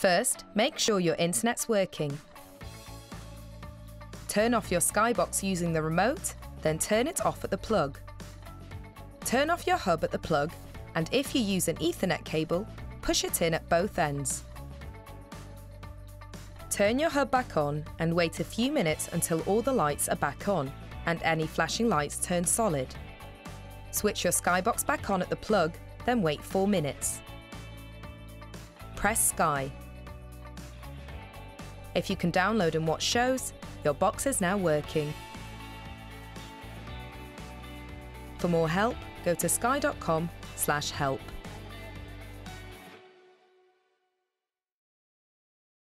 First, make sure your internet's working. Turn off your Skybox using the remote, then turn it off at the plug. Turn off your hub at the plug, and if you use an Ethernet cable, push it in at both ends. Turn your hub back on and wait a few minutes until all the lights are back on and any flashing lights turn solid. Switch your Skybox back on at the plug, then wait 4 minutes. Press Sky. If you can download and watch shows, your box is now working. For more help, go to sky.com/help.